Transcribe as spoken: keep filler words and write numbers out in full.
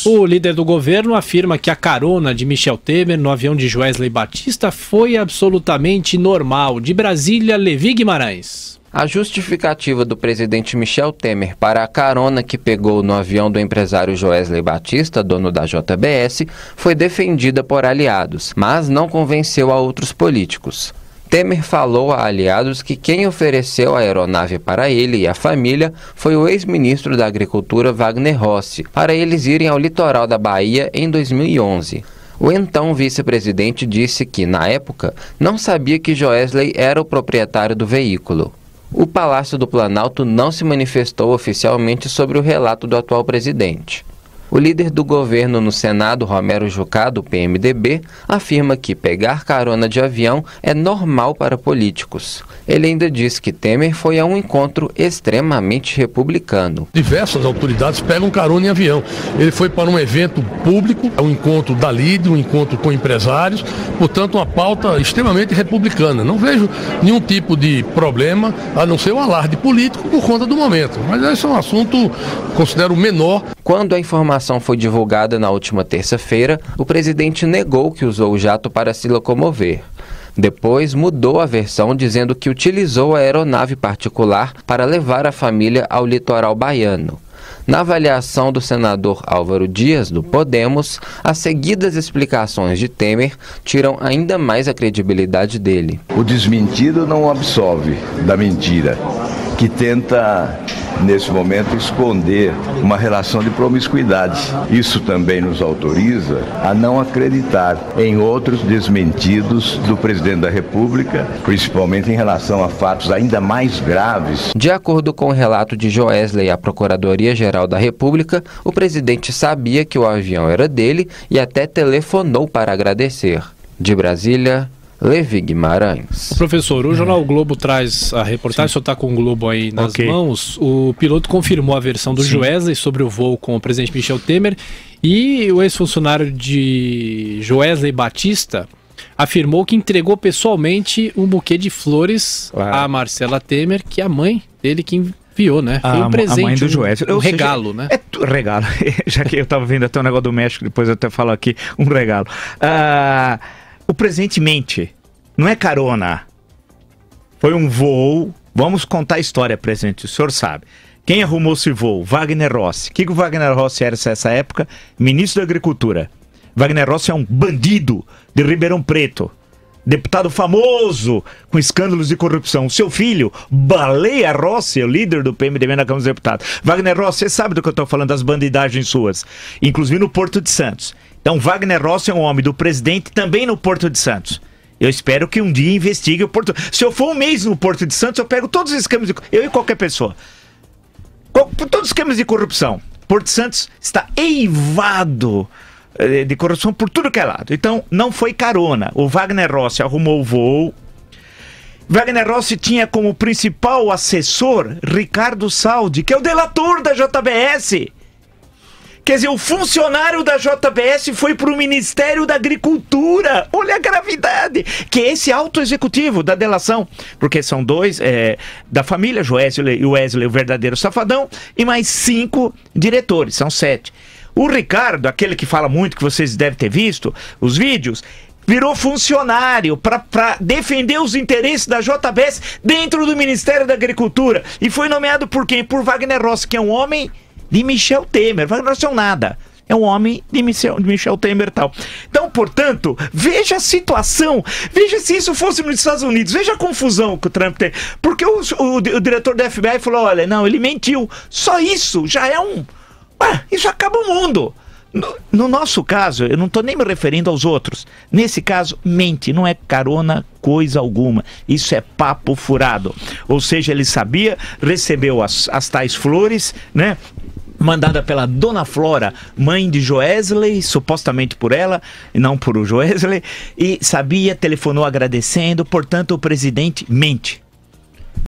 Santos. O líder do governo afirma que a carona de Michel Temer no avião de Joesley Batista foi absolutamente normal. De Brasília, Levi Guimarães. A justificativa do presidente Michel Temer para a carona que pegou no avião do empresário Joesley Batista, dono da J B S, foi defendida por aliados, mas não convenceu a outros políticos. Temer falou a aliados que quem ofereceu a aeronave para ele e a família foi o ex-ministro da Agricultura Wagner Rossi, para eles irem ao litoral da Bahia em dois mil e onze. O então vice-presidente disse que, na época, não sabia que Joesley era o proprietário do veículo. O Palácio do Planalto não se manifestou oficialmente sobre o relato do atual presidente. O líder do governo no Senado, Romero Jucá, do P M D B, afirma que pegar carona de avião é normal para políticos. Ele ainda diz que Temer foi a um encontro extremamente republicano. Diversas autoridades pegam carona em avião. Ele foi para um evento público, um encontro da LIDE, um encontro com empresários, portanto uma pauta extremamente republicana. Não vejo nenhum tipo de problema, a não ser o alarde político por conta do momento. Mas esse é um assunto, considero, menor. Quando a informação foi divulgada na última terça-feira, o presidente negou que usou o jato para se locomover. Depois mudou a versão dizendo que utilizou a aeronave particular para levar a família ao litoral baiano. Na avaliação do senador Álvaro Dias, do Podemos, as seguidas explicações de Temer tiram ainda mais a credibilidade dele. O desmentido não absolve da mentira, que tenta, nesse momento, esconder uma relação de promiscuidade. Isso também nos autoriza a não acreditar em outros desmentidos do presidente da República, principalmente em relação a fatos ainda mais graves. De acordo com o relato de Joesley à Procuradoria-Geral da República, o presidente sabia que o avião era dele e até telefonou para agradecer. De Brasília, Levi Guimarães. Professor, o Jornal Globo traz a reportagem, Sim. só está com o Globo aí nas okay. mãos. O piloto confirmou a versão do Sim. Joesley sobre o voo com o presidente Michel Temer, e o ex-funcionário de Joesley Batista afirmou que entregou pessoalmente um buquê de flores claro. a Marcela Temer, que é a mãe dele que enviou, né? Foi a, um presente, a mãe do Joesley. Um, um regalo, né? É tu, regalo. Já que eu estava vendo até um negócio do México, depois eu até falo aqui, um regalo. Ah... O presidente mente, não é carona, foi um voo, vamos contar a história, presidente, o senhor sabe. Quem arrumou esse voo? Wagner Rossi. O que o Wagner Rossi era nessa época? Ministro da Agricultura. Wagner Rossi é um bandido de Ribeirão Preto, deputado famoso com escândalos de corrupção. O seu filho, Baleia Rossi, é o líder do P M D B na Câmara dos Deputados. Wagner Rossi, você sabe do que eu estou falando, das bandidagens suas, inclusive no Porto de Santos. Então, Wagner Rossi é um homem do presidente também no Porto de Santos. Eu espero que um dia investigue o Porto. Se eu for um mês no Porto de Santos, eu pego todos os esquemas de corrupção. Eu e qualquer pessoa. Todos os esquemas de corrupção. Porto de Santos está eivado de corrupção por tudo que é lado. Então, não foi carona. O Wagner Rossi arrumou o voo. Wagner Rossi tinha como principal assessor Ricardo Saldi, que é o delator da J B S. Quer dizer, o funcionário da J B S foi para o Ministério da Agricultura. Olha a gravidade. Que é esse alto executivo da delação. Porque são dois é, da família, Joesley e o Wesley, o verdadeiro safadão, e mais cinco diretores, são sete. O Ricardo, aquele que fala muito, que vocês devem ter visto os vídeos, virou funcionário para defender os interesses da J B S dentro do Ministério da Agricultura. E foi nomeado por quem? Por Wagner Rossi, que é um homem de Michel Temer. Wagner Rossi é um nada, é um homem de Michel, de Michel Temer e tal. Então, portanto, veja a situação, veja se isso fosse nos Estados Unidos, veja a confusão que o Trump tem, porque o, o, o diretor da F B I falou, olha, não, ele mentiu, só isso já é um... Ué, isso acaba o mundo. No, no nosso caso, eu não estou nem me referindo aos outros. Nesse caso, mente, não é carona coisa alguma. Isso é papo furado. Ou seja, ele sabia, recebeu as, as tais flores, né? Mandada pela dona Flora, mãe de Joesley, supostamente por ela, não por o Joesley, e sabia, telefonou agradecendo, portanto o presidente mente.